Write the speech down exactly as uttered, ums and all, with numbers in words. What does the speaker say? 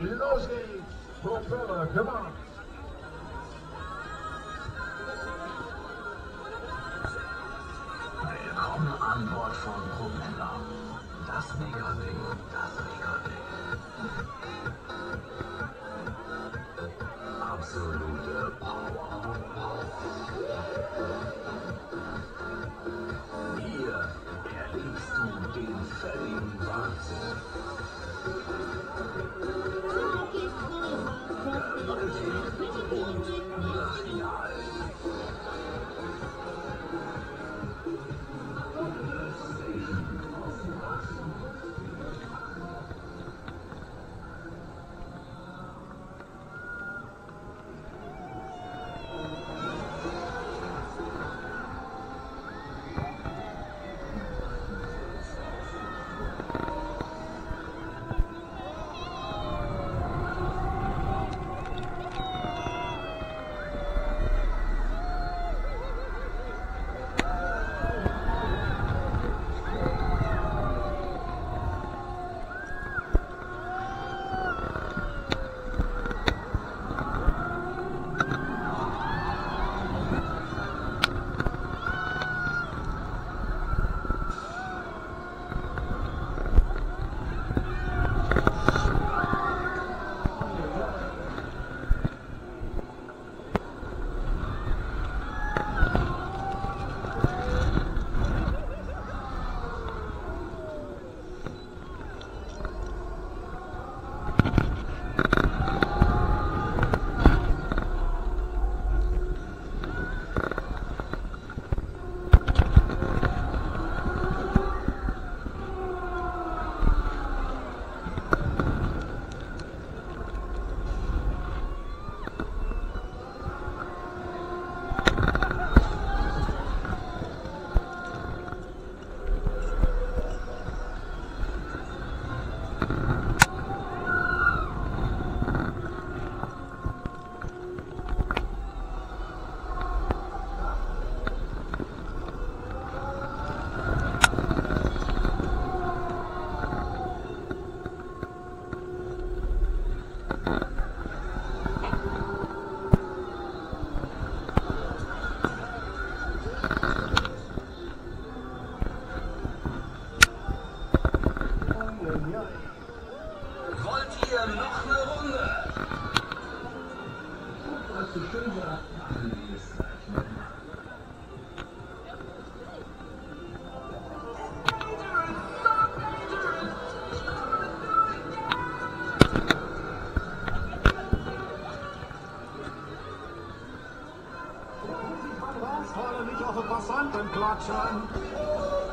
Losing Propeller Command. Willkommen an Bord von Propeller. Das Mega-Ding, das Mega-Ding. Absolute Power. Hier erlebst du den völligen Wahnsinn. Gewaltig und brachial. Nicht auf den Passanten klatschen.